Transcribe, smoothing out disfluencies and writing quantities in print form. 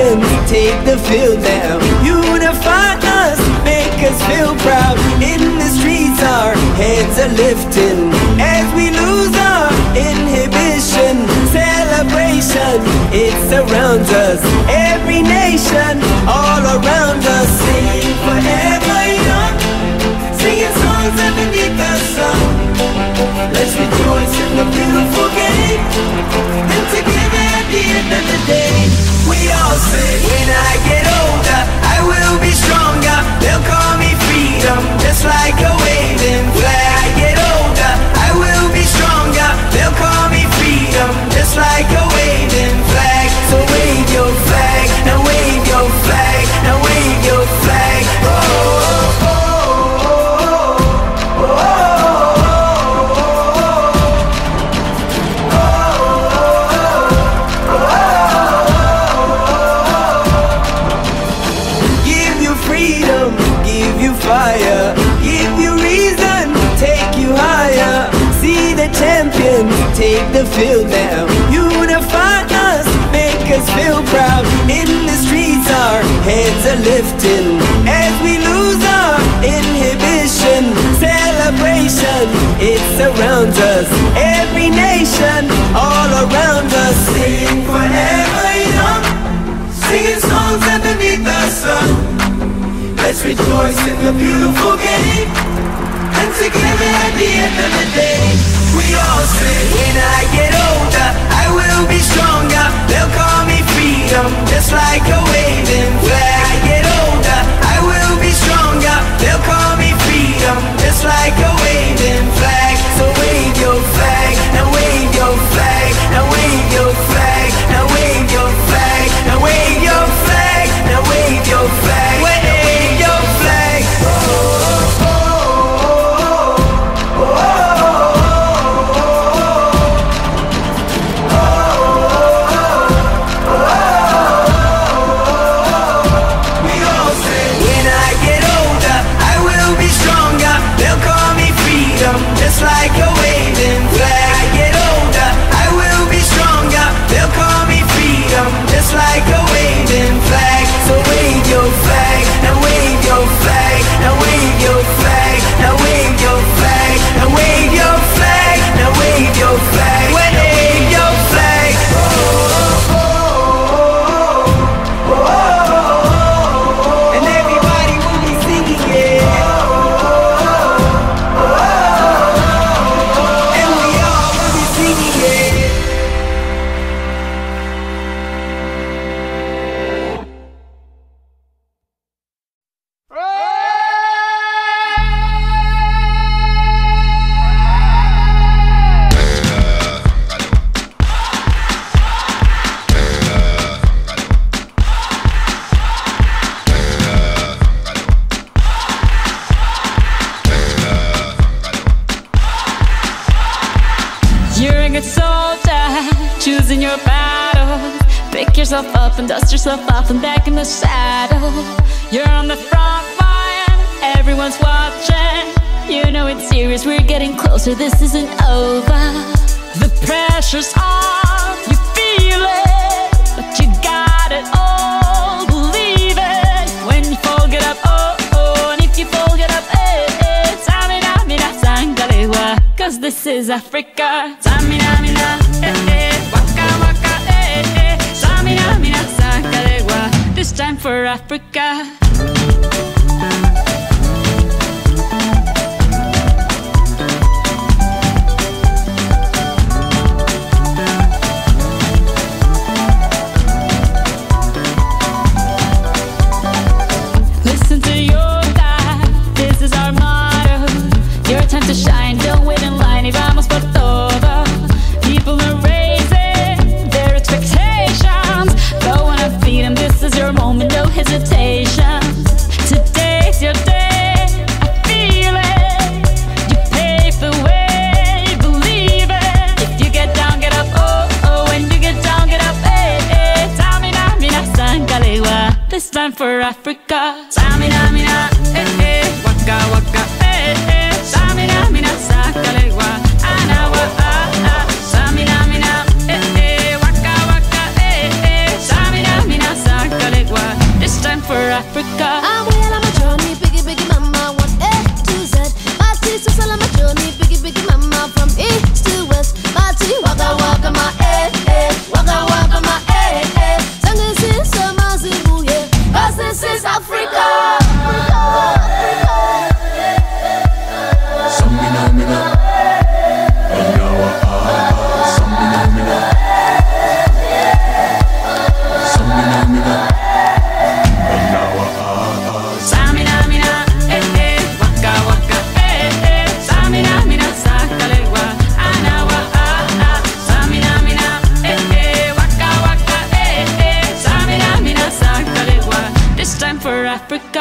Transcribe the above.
Let me take the field now. Unify us, make us feel proud. In the streets our heads are lifting as we lose our inhibition. Celebration, it surrounds us. Every nation, all around us. Singing forever young, singing songs underneath the sun. Let's rejoice in the beautiful game, and together at the end of the day, we all say, when I get older, I will be stronger. They'll call me freedom, just like a waving flag. When I get older, I will be stronger. They'll call me freedom, just like a waving flag. So wave your flag, now wave your flag, now wave your flag. Oh, oh. Fire. Give you reason, take you higher. See the champions, take the field now. Unify us, make us feel proud. In the streets our heads are lifting as we lose our inhibition. Celebration, it surrounds us. Every nation, all around us. Singing forever young, singing songs underneath the sun. Let's rejoice in the beautiful game, and together at the end of the day, we all say, when I get older, I will be stronger. They'll call me freedom, just like a waving flag. When I get older, I will be stronger. They'll call me freedom, just like a waving flag. So wave your flag, now wave your flag, now wave your flag, now wave your flag, now wave your flag, now wave your flag. Africa. I'm well on my journey, biggie, biggie, mama, 1A to Z. My sister's all on my journey, biggie, biggie, mama, from east to west. My city, waka, waka, my eh, eh, waka, waka, my eh, eh. Tango, sis, my zibu, yeah, cause this is Africa. Africa.